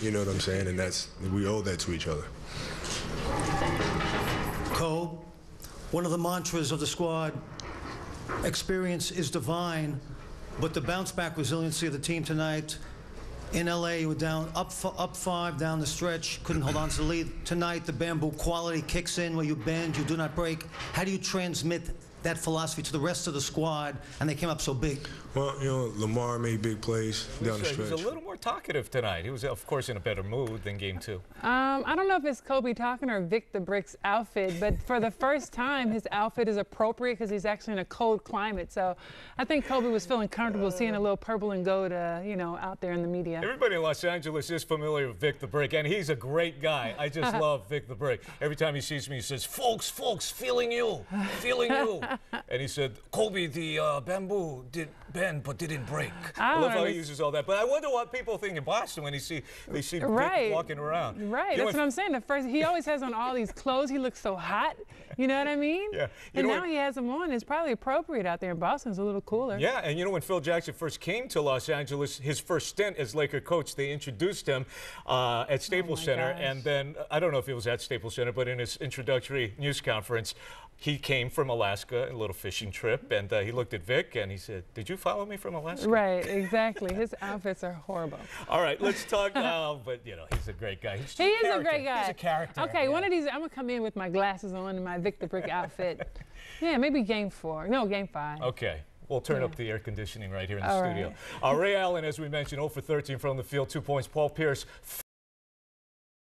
You know what I'm saying? And that's, we owe that to each other. Kobe, one of the mantras of the squad, experience is divine, but the bounce back resiliency of the team tonight. In LA, you were down, up five, down the stretch, couldn't hold on to the lead. Tonight, the bamboo quality kicks in where you bend, you do not break. How do you transmit that philosophy to the rest of the squad? And they came up so big. Well, you know, Lamar made big plays down the stretch. He was a little more talkative tonight. He was, of course, in a better mood than game two. I don't know if it's Kobe talking or Vic the Brick's outfit, but for the first time, his outfit is appropriate because he's actually in a cold climate. So I think Kobe was feeling comfortable seeing a little purple and gold, you know, out there in the media. Everybody in Los Angeles is familiar with Vic the Brick, and he's a great guy. I just love Vic the Brick. Every time he sees me, he says, "Folks, folks, feeling you, feeling you." And he said, "Kobe, the bamboo did bend but didn't break." I love how he uses all that. But I wonder what people think in Boston when they see Vic walking around. Right, that's what I'm saying. The first, he always has on all these clothes. He looks so hot. You know what I mean? Yeah. And now he has them on. It's probably appropriate out there in Boston. It's a little cooler. Yeah, and you know when Phil Jackson first came to Los Angeles, his first stint as Laker coach, they introduced him at Staples Center. And then, I don't know if it was at Staples Center, but in his introductory news conference, he came from Alaska, a little fishing trip, and he looked at Vic and he said, "Did you follow me from Alaska?" Right, exactly. His outfits are horrible. All right, let's talk. But you know, he's a great guy. He is a great guy. He's a character. Okay, yeah. One of these, I'm gonna come in with my glasses on and my Vic the Brick outfit. Yeah, maybe game 5. Okay. We'll turn up the air conditioning right here in the studio. Ray Allen, as we mentioned, 0 for 13 from the field, 2 points. Paul Pierce.